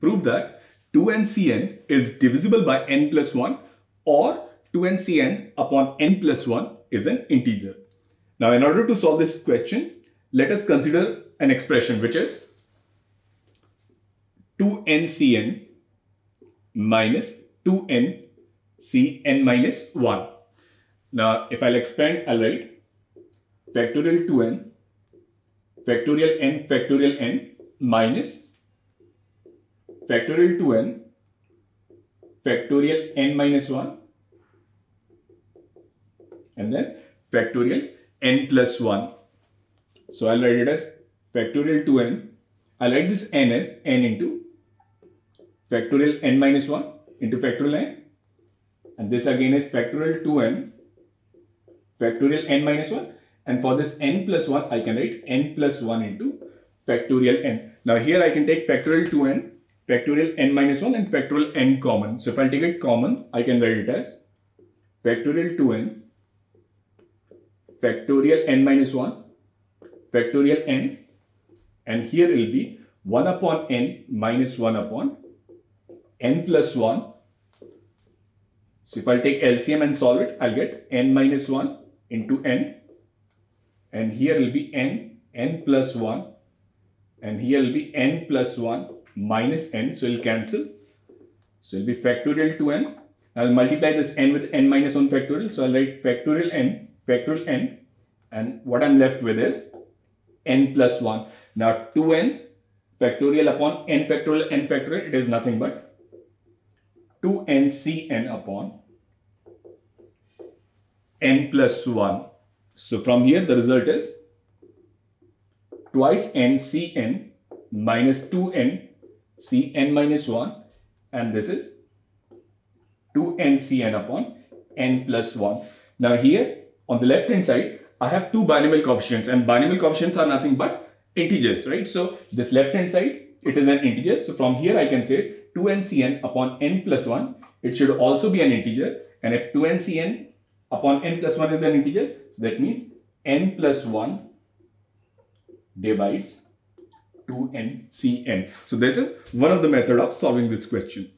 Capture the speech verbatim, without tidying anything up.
Prove that two n C n is divisible by n plus one, or two n C n upon n plus one is an integer. Now, in order to solve this question, let us consider an expression which is two n C n minus two n C n minus one. Now, if I'll expand, I'll write factorial two n factorial n factorial n minus factorial two n factorial n minus one, and then factorial n plus one. So I'll write it as factorial two n. I'll write this n as n into factorial n minus one into factorial n, and this again is factorial two n factorial n minus one, and for this n plus one I can write n plus one into factorial n. Now here I can take factorial two n factorial n minus one and factorial n common. So if I'll take it common, I can write it as factorial two n factorial n minus one factorial n, and here it will be one upon n minus one upon n plus one. So if I'll take L C M and solve it, I'll get n minus one into n, and here will be n, n plus one, and here will be n plus one minus n, so it'll cancel. So it'll be factorial two n. I'll multiply this n with n minus one factorial, so I'll write factorial n factorial n, and what I'm left with is n plus one. Now two n factorial upon n factorial n factorial, it is nothing but two n C n upon n plus one. So from here the result is twice n C n minus two n C n minus one, and this is two n C n upon n plus one. Now here on the left hand side I have two binomial coefficients, and binomial coefficients are nothing but integers, right? So this left hand side, it is an integer. So from here I can say two n C n upon n plus one, it should also be an integer, and if two n C n upon n plus one is an integer, so that means n plus one divides two n C n. So this is one of the methods of solving this question.